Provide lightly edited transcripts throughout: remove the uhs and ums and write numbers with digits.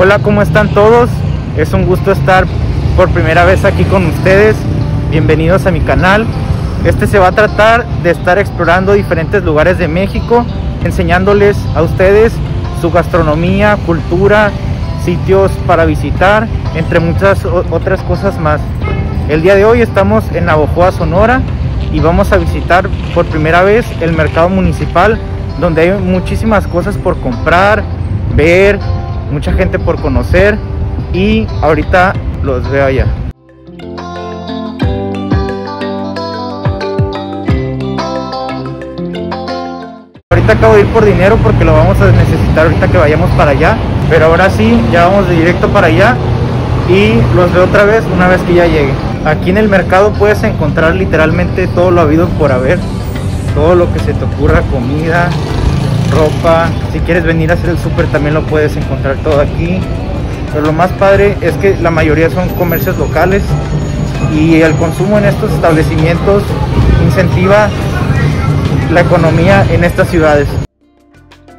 Hola, ¿cómo están todos? Es un gusto estar por primera vez aquí con ustedes. Bienvenidos a mi canal. Este se va a tratar de estar explorando diferentes lugares de México, enseñándoles a ustedes su gastronomía, cultura, sitios para visitar, entre muchas otras cosas más. El día de hoy estamos en Navojoa, Sonora, y vamos a visitar por primera vez el mercado municipal, donde hay muchísimas cosas por comprar, ver, mucha gente por conocer, y ahorita los veo allá. Ahorita acabo de ir por dinero porque lo vamos a necesitar ahorita que vayamos para allá, pero ahora sí, ya vamos de directo para allá y los veo otra vez una vez que ya llegue. Aquí en el mercado puedes encontrar literalmente todo lo habido por haber, todo lo que se te ocurra, comida, ropa. Si quieres venir a hacer el súper también lo puedes encontrar todo aquí, pero lo más padre es que la mayoría son comercios locales y el consumo en estos establecimientos incentiva la economía en estas ciudades.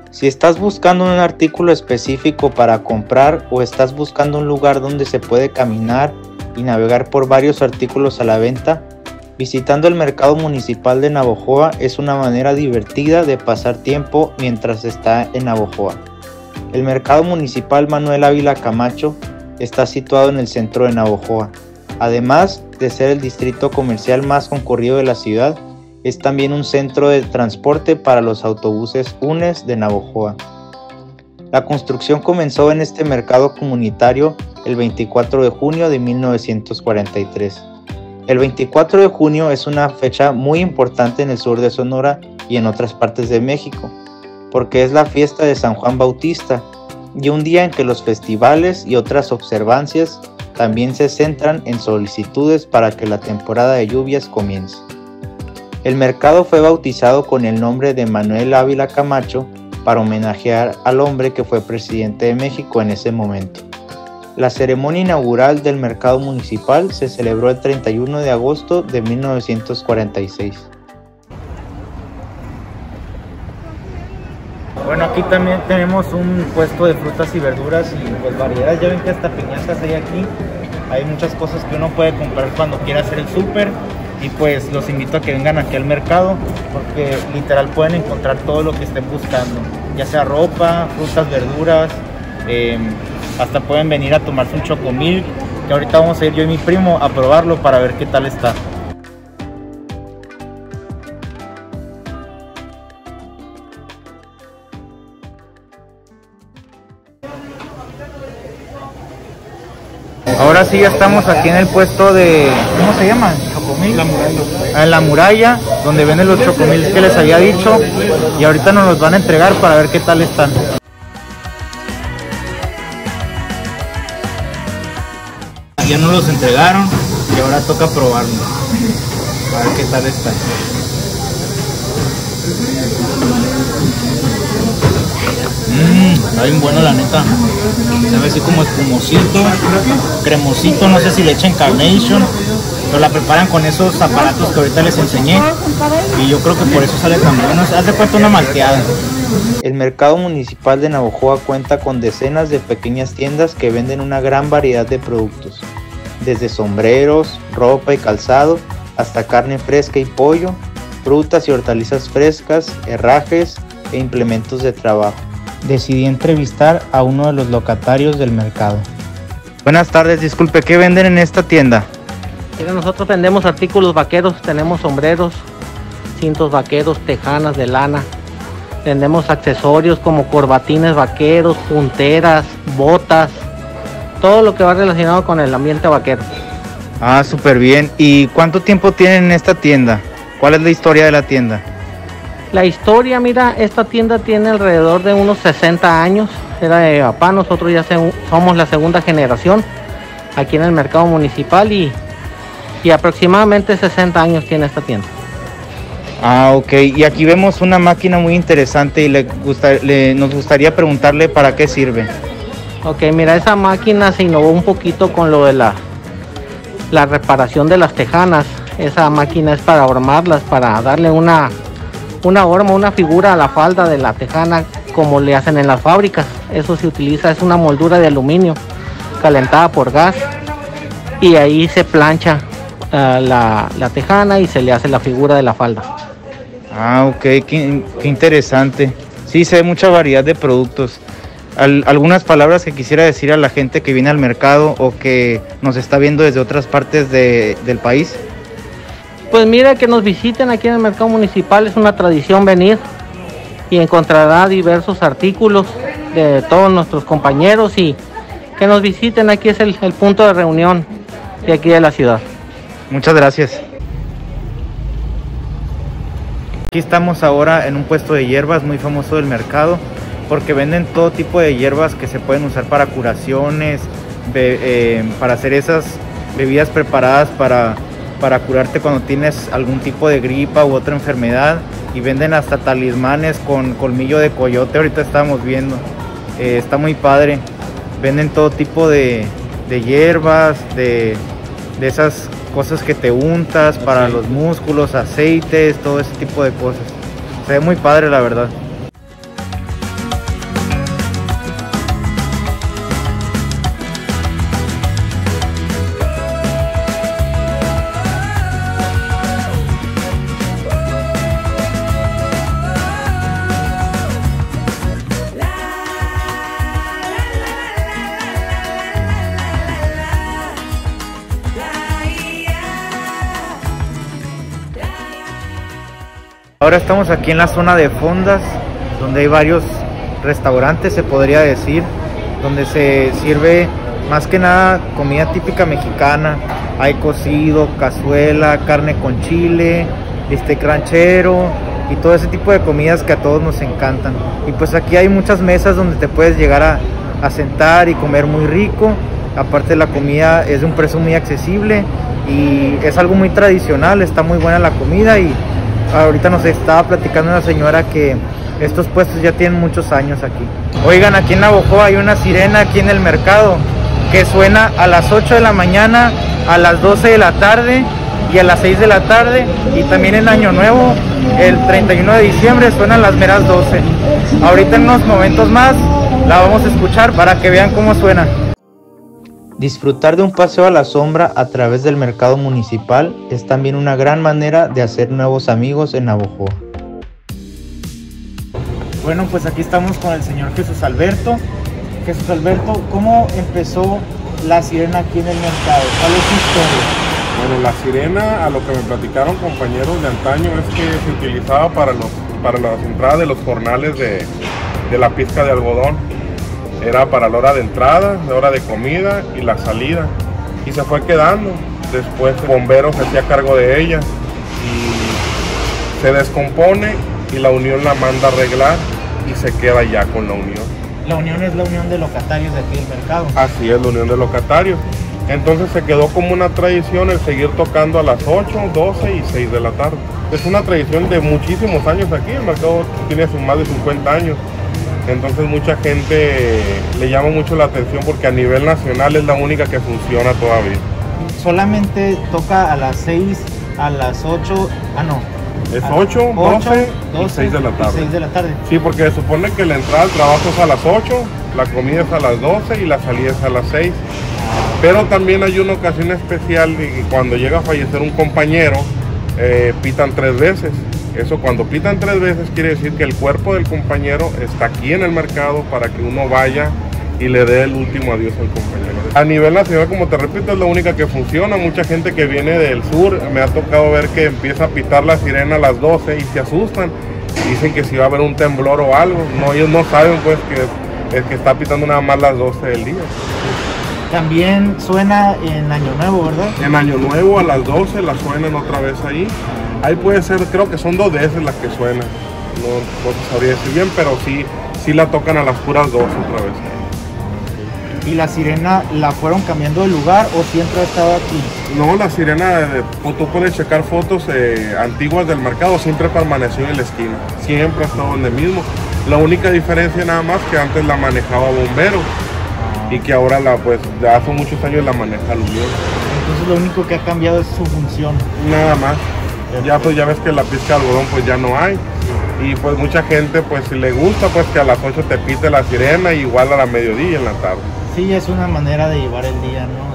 Si estás buscando un artículo específico para comprar o estás buscando un lugar donde se puede caminar y navegar por varios artículos a la venta, visitando el Mercado Municipal de Navojoa es una manera divertida de pasar tiempo mientras está en Navojoa. El Mercado Municipal Manuel Ávila Camacho está situado en el centro de Navojoa. Además de ser el distrito comercial más concurrido de la ciudad, es también un centro de transporte para los autobuses UNES de Navojoa. La construcción comenzó en este mercado comunitario el 24 de junio de 1943. El 24 de junio es una fecha muy importante en el sur de Sonora y en otras partes de México, porque es la fiesta de San Juan Bautista y un día en que los festivales y otras observancias también se centran en solicitudes para que la temporada de lluvias comience. El mercado fue bautizado con el nombre de Manuel Ávila Camacho para homenajear al hombre que fue presidente de México en ese momento. La ceremonia inaugural del mercado municipal se celebró el 31 de agosto de 1946. Bueno, aquí también tenemos un puesto de frutas y verduras y pues variedades. Ya ven que hasta piñatas hay aquí. Hay muchas cosas que uno puede comprar cuando quiera hacer el súper. Y pues los invito a que vengan aquí al mercado porque literal pueden encontrar todo lo que estén buscando. Ya sea ropa, frutas, verduras. Hasta pueden venir a tomarse un chocomil, que ahorita vamos a ir yo y mi primo a probarlo para ver qué tal está. Ahora sí ya estamos aquí en el puesto de... ¿cómo se llama? ¿Chocomil? La muralla. En la muralla, donde venden los chocomil que les había dicho. Y ahorita nos los van a entregar para ver qué tal están. Ya nos los entregaron y ahora toca probarlo, a ver qué tal está. Está bien bueno la neta, sabe así como espumosito, cremosito, no sé si le echan Carnation, pero la preparan con esos aparatos que ahorita les enseñé y yo creo que por eso sale tan bueno, haz de cuenta una malteada. El mercado municipal de Navojoa cuenta con decenas de pequeñas tiendas que venden una gran variedad de productos, desde sombreros, ropa y calzado, hasta carne fresca y pollo, frutas y hortalizas frescas, herrajes e implementos de trabajo. Decidí entrevistar a uno de los locatarios del mercado. Buenas tardes, disculpe, ¿qué venden en esta tienda? Nosotros vendemos artículos vaqueros, tenemos sombreros, cintos vaqueros, tejanas de lana. Vendemos accesorios como corbatines vaqueros, punteras, botas, todo lo que va relacionado con el ambiente vaquero. Ah, súper bien. ¿Y cuánto tiempo tienen en esta tienda? ¿Cuál es la historia de la tienda? La historia, mira, esta tienda tiene alrededor de unos 60 años. Era de papá, nosotros ya somos la segunda generación aquí en el mercado municipal y aproximadamente 60 años tiene esta tienda. Ah, ok. Y aquí vemos una máquina muy interesante y nos gustaría preguntarle para qué sirve. Ok, mira, esa máquina se innovó un poquito con lo de la reparación de las tejanas. Esa máquina es para hormarlas, para darle una figura a la falda de la tejana como le hacen en las fábricas. Eso se utiliza, es una moldura de aluminio calentada por gas, y ahí se plancha la tejana y se le hace la figura de la falda. Ah, ok, qué interesante. Sí, se ve mucha variedad de productos. Algunas palabras que quisiera decir a la gente que viene al mercado o que nos está viendo desde otras partes del país. Pues mira, que nos visiten aquí en el mercado municipal, es una tradición venir, y encontrará diversos artículos de todos nuestros compañeros, y que nos visiten, aquí es el punto de reunión de aquí de la ciudad. Muchas gracias. Aquí estamos ahora en un puesto de hierbas muy famoso del mercado, porque venden todo tipo de hierbas que se pueden usar para curaciones, para hacer esas bebidas preparadas para curarte cuando tienes algún tipo de gripa u otra enfermedad, y venden hasta talismanes con colmillo de coyote, ahorita estamos viendo, está muy padre. Venden todo tipo de hierbas, de esas cosas que te untas para los músculos, aceites, todo ese tipo de cosas. Se ve muy padre, la verdad. Ahora estamos aquí en la zona de fondas, donde hay varios restaurantes, se podría decir, donde se sirve más que nada comida típica mexicana. Hay cocido, cazuela, carne con chile, bistec ranchero y todo ese tipo de comidas que a todos nos encantan. Y pues aquí hay muchas mesas donde te puedes llegar a sentar y comer muy rico. Aparte, la comida es de un precio muy accesible y es algo muy tradicional, está muy buena la comida. Y ahorita nos estaba platicando una señora que estos puestos ya tienen muchos años aquí. Oigan, aquí en Navojoa hay una sirena aquí en el mercado que suena a las 8 de la mañana, a las 12 de la tarde y a las 6 de la tarde. Y también en Año Nuevo, el 31 de diciembre, suenan las meras 12. Ahorita en unos momentos más la vamos a escuchar para que vean cómo suena. Disfrutar de un paseo a la sombra a través del mercado municipal es también una gran manera de hacer nuevos amigos en Navojoa. Bueno, pues aquí estamos con el señor Jesús Alberto. Jesús Alberto, ¿cómo empezó la sirena aquí en el mercado? ¿Cuál es su historia? Bueno, la sirena, a lo que me platicaron compañeros de antaño, es que se utilizaba para las entradas de los jornales de la pizca de algodón. Era para la hora de entrada, la hora de comida y la salida, y se fue quedando. Después el bombero se hacía cargo de ella y se descompone, y la unión la manda a arreglar y se queda ya con la unión. La unión es la unión de locatarios de aquí del mercado. Así es, la unión de locatarios. Entonces se quedó como una tradición el seguir tocando a las 8, 12 y 6 de la tarde. Es una tradición de muchísimos años aquí, el mercado tiene más de 50 años. Entonces mucha gente le llama mucho la atención porque a nivel nacional es la única que funciona todavía. Solamente toca a las 6, a las 8, Es 8, 12 y 6 de la tarde. 6 de la tarde. Sí, porque se supone que la entrada al trabajo es a las 8, la comida es a las 12 y la salida es a las 6. Pero también hay una ocasión especial de cuando llega a fallecer un compañero, pitan 3 veces. Eso, cuando pitan 3 veces, quiere decir que el cuerpo del compañero está aquí en el mercado para que uno vaya y le dé el último adiós al compañero. A nivel nacional, como te repito, es la única que funciona. Mucha gente que viene del sur, me ha tocado ver que empieza a pitar la sirena a las 12 y se asustan. Dicen que si va a haber un temblor o algo. No, ellos no saben pues que es que está pitando nada más las 12 del día. También suena en Año Nuevo, ¿verdad? En Año Nuevo a las 12 la suenan otra vez ahí. Ahí puede ser, creo que son 2 veces las que suenan. No sabría decir bien, pero sí la tocan a las puras 2 otra vez. ¿Y la sirena la fueron cambiando de lugar o siempre ha estado aquí? No, la sirena, tú puedes checar fotos antiguas del mercado, siempre permaneció en la esquina. Siempre ha estado donde mismo. La única diferencia nada más que antes la manejaba bombero. Y que ahora pues hace muchos años la maneja el unión. Entonces lo único que ha cambiado es su función. Nada más. Ya pues ya ves que la pizca de algodón pues ya no hay. y pues mucha gente, pues si le gusta, pues que a las 8 te pite la sirena, igual a la mediodía en la tarde. Sí, es una manera de llevar el día, ¿no?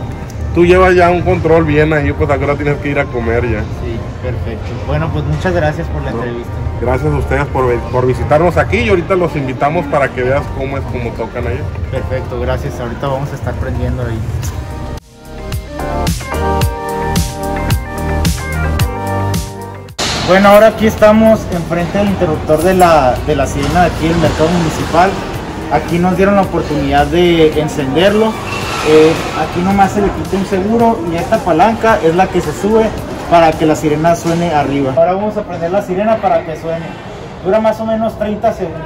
Tú llevas ya un control bien ahí, pues ahora tienes que ir a comer ya. Sí, perfecto. Bueno, pues muchas gracias por la entrevista. Gracias a ustedes por visitarnos aquí, y ahorita los invitamos para que veas cómo es como tocan ellos. Perfecto, gracias. Ahorita vamos a estar prendiendo ahí. Bueno, ahora aquí estamos enfrente del interruptor de la sirena de aquí del Mercado Municipal. Aquí nos dieron la oportunidad de encenderlo. Aquí nomás se le quita un seguro y esta palanca es la que se sube para que la sirena suene arriba. Ahora vamos a prender la sirena para que suene. Dura más o menos 30 segundos.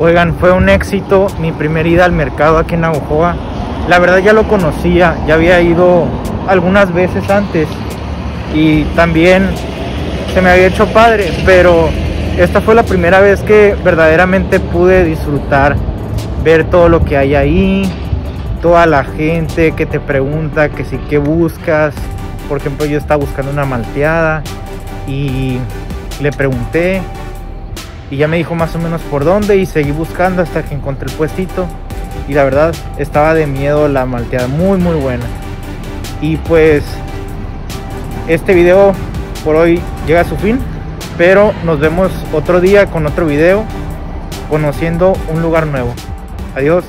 Oigan, fue un éxito mi primera ida al mercado aquí en Navojoa. La verdad ya lo conocía, ya había ido algunas veces antes y también se me había hecho padre, pero esta fue la primera vez que verdaderamente pude disfrutar, ver todo lo que hay ahí, toda la gente que te pregunta que sí, qué buscas. Por ejemplo, yo estaba buscando una malteada y le pregunté y ya me dijo más o menos por dónde, y seguí buscando hasta que encontré el puestito, y la verdad estaba de miedo la malteada, muy muy buena. Y pues este video por hoy llega a su fin, pero nos vemos otro día con otro video, conociendo un lugar nuevo. Adiós.